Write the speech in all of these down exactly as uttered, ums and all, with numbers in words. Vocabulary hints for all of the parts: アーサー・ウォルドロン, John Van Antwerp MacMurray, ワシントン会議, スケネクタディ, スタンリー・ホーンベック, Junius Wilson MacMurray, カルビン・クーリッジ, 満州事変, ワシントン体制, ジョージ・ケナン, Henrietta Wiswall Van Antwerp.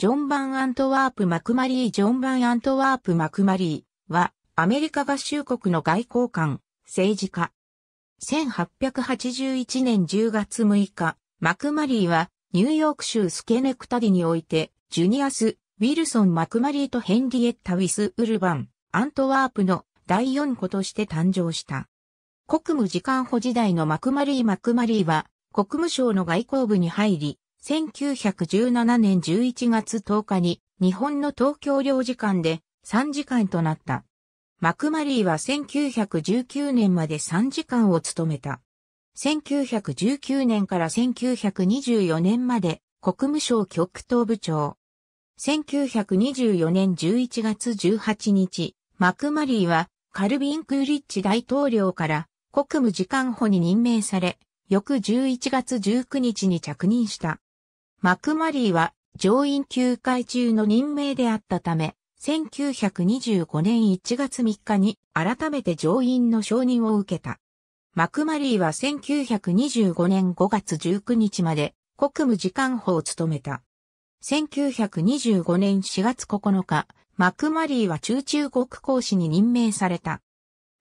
ジョン・バン・アントワープ・マクマリージョン・バン・アントワープ・マクマリーは、アメリカ合衆国の外交官、政治家。せんはっぴゃくはちじゅういちねんじゅうがつむいか、マクマリーは、ニューヨーク州スケネクタディにおいて、ジュニアス・ウィルソン・マクマリーとヘンリエッタ・ウィス・ウルバン・アントワープのだいよんことして誕生した。国務次官補時代のマクマリー・マクマリーは、国務省の外交部に入り、せんきゅうひゃくじゅうななねんじゅういちがつとおかに日本の東京領事館でさんじかんとなった。マクマリーはせんきゅうひゃくじゅうきゅうねんまでさんじかんを務めた。せんきゅうひゃくじゅうきゅうねんからせんきゅうひゃくにじゅうよねんまで国務省極東部長。せんきゅうひゃくにじゅうよねんじゅういちがつじゅうはちにち、マクマリーはカルビン・クーリッチ大統領から国務次官補に任命され、翌じゅういちがつじゅうくにちに着任した。マクマリーは上院休会中の任命であったため、せんきゅうひゃくにじゅうごねんいちがつみっかに改めて上院の承認を受けた。マクマリーはせんきゅうひゃくにじゅうごねんごがつじゅうくにちまで国務次官補を務めた。せんきゅうひゃくにじゅうごねんしがつここのか、マクマリーは駐中国公使に任命された。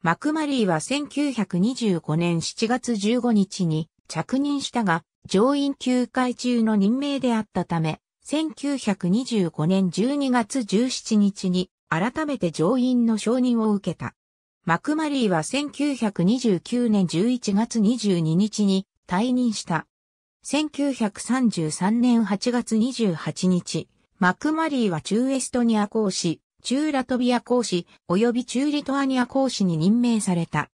マクマリーはせんきゅうひゃくにじゅうごねんしちがつじゅうごにちに着任したが、上院休会中の任命であったため、せんきゅうひゃくにじゅうごねんじゅうにがつじゅうしちにちに改めて上院の承認を受けた。マクマリーはせんきゅうひゃくにじゅうきゅうねんじゅういちがつにじゅうににちに退任した。せんきゅうひゃくさんじゅうさんねんはちがつにじゅうはちにち、マクマリーは駐エストニア公使、駐ラトビア公使及び駐リトアニア公使に任命された。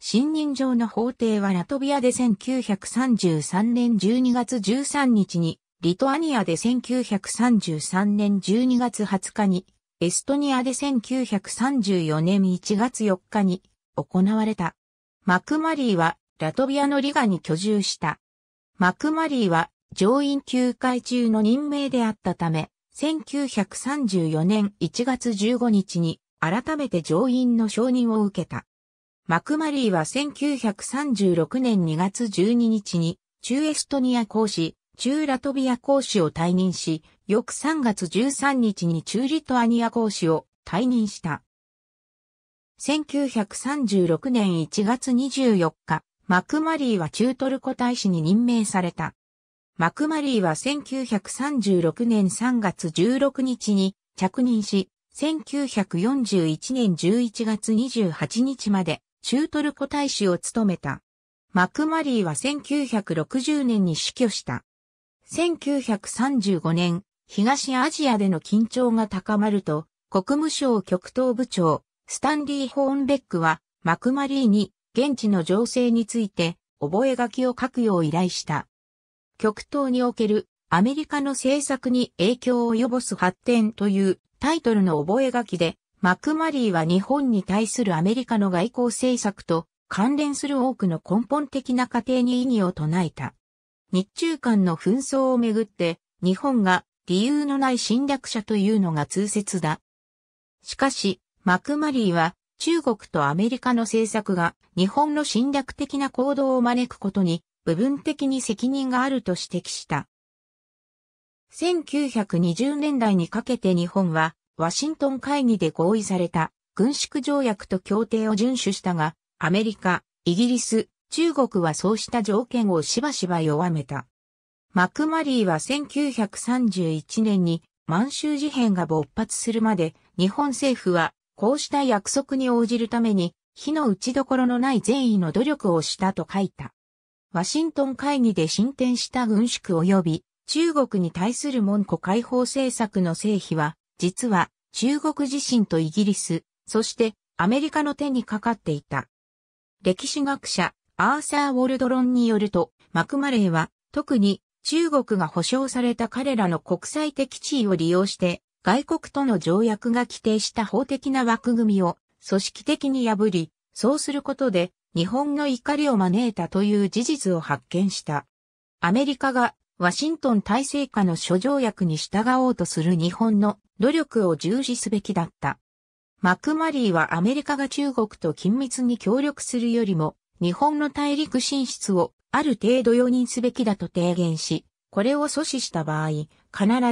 信任状の法廷はラトビアでせんきゅうひゃくさんじゅうさんねんじゅうにがつじゅうさんにちに、リトアニアでせんきゅうひゃくさんじゅうさんねんじゅうにがつはつかに、エストニアでせんきゅうひゃくさんじゅうよねんいちがつよっかに行われた。マクマリーはラトビアのリガに居住した。マクマリーは上院休会中の任命であったため、せんきゅうひゃくさんじゅうよねんいちがつじゅうごにちに改めて上院の承認を受けた。マクマリーはせんきゅうひゃくさんじゅうろくねんにがつじゅうににちに駐エストニア公使、駐ラトビア公使を退任し、翌さんがつじゅうさんにちに駐リトアニア公使を退任した。せんきゅうひゃくさんじゅうろくねんいちがつにじゅうよっか、マクマリーは駐トルコ大使に任命された。マクマリーはせんきゅうひゃくさんじゅうろくねんさんがつじゅうろくにちに着任し、せんきゅうひゃくよんじゅういちねんじゅういちがつにじゅうはちにちまで駐トルコ大使を務めた。マクマリーはせんきゅうひゃくろくじゅうねんに死去した。せんきゅうひゃくさんじゅうごねん、東アジアでの緊張が高まると、国務省極東部長、スタンリー・ホーンベックは、マクマリーに現地の情勢について、覚書を書くよう依頼した。極東におけるアメリカの政策に影響を及ぼす発展というタイトルの覚書で、マクマリーは日本に対するアメリカの外交政策と関連する多くの根本的な過程に異議を唱えた。日中間の紛争をめぐって、日本が理由のない侵略者というのが通説だ。しかし、マクマリーは中国とアメリカの政策が日本の侵略的な行動を招くことに部分的に責任があると指摘した。せんきゅうひゃくにじゅうねんだいにかけて日本はワシントン会議で合意された軍縮条約と協定を遵守したが、アメリカ、イギリス、中国はそうした条件をしばしば弱めた。マクマリーはせんきゅうひゃくさんじゅういちねんに満州事変が勃発するまで日本政府はこうした約束に応じるために非の打ちどころのない善意の努力をしたと書いた。ワシントン会議で進展した軍縮及び中国に対する門戸開放政策の成否は実は中国自身とイギリス、そしてアメリカの手にかかっていた。歴史学者、アーサー・ウォルドロンによると、マクマリーは、特に中国が保障された彼らの国際的地位を利用して、外国との条約が規定した法的な枠組みを組織的に破り、そうすることで日本の怒りを招いたという事実を発見した。アメリカがワシントン体制下の諸条約に従おうとする日本の努力を重視すべきだった。マクマリーはアメリカが中国と緊密に協力するよりも、日本の大陸進出をある程度容認すべきだと提言し、これを阻止した場合、必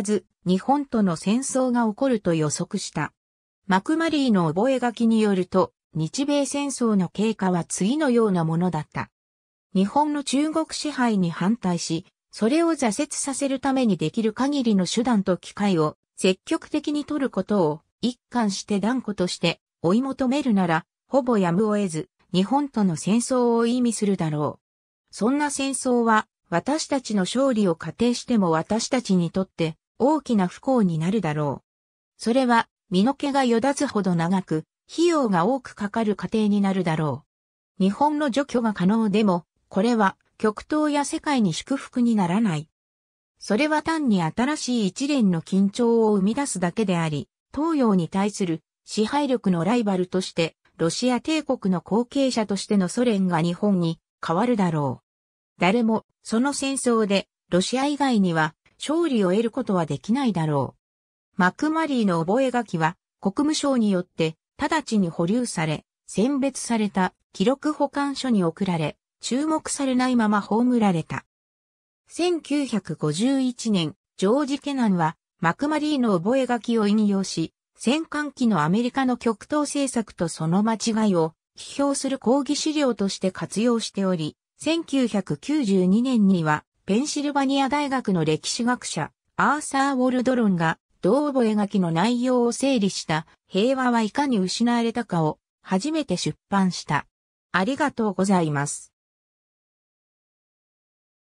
ず日本との戦争が起こると予測した。マクマリーの覚書によると、日米戦争の経過は次のようなものだった。日本の中国支配に反対し、それを挫折させるためにできる限りの手段と機会を積極的に取ることを一貫して断固として追い求めるなら、ほぼやむを得ず、日本との戦争を意味するだろう。そんな戦争は、私たちの勝利を仮定しても私たちにとって大きな不幸になるだろう。それは、身の毛がよだつほど長く、費用が多くかかる過程になるだろう。日本の除去が可能でも、これは極東や世界に祝福にならない。それは単に新しい一連の緊張を生み出すだけであり、東洋に対する支配力のライバルとして、ロシア帝国の後継者としてのソ連が日本に変わるだろう。誰も、その戦争で、ロシア以外には勝利を得ることはできないだろう。マクマリーの覚書は国務省によって直ちに保留され、選別された記録保管所に送られ、注目されないまま葬られた。せんきゅうひゃくごじゅういちねん、ジョージ・ケナンはマクマリーの覚書を引用し、戦間期のアメリカの極東政策とその間違いを批評する講義資料として活用しており、せんきゅうひゃくきゅうじゅうにねんにはペンシルバニア大学の歴史学者アーサー・ウォルドロンが同覚書の内容を整理した平和はいかに失われたかを初めて出版した。ありがとうございます。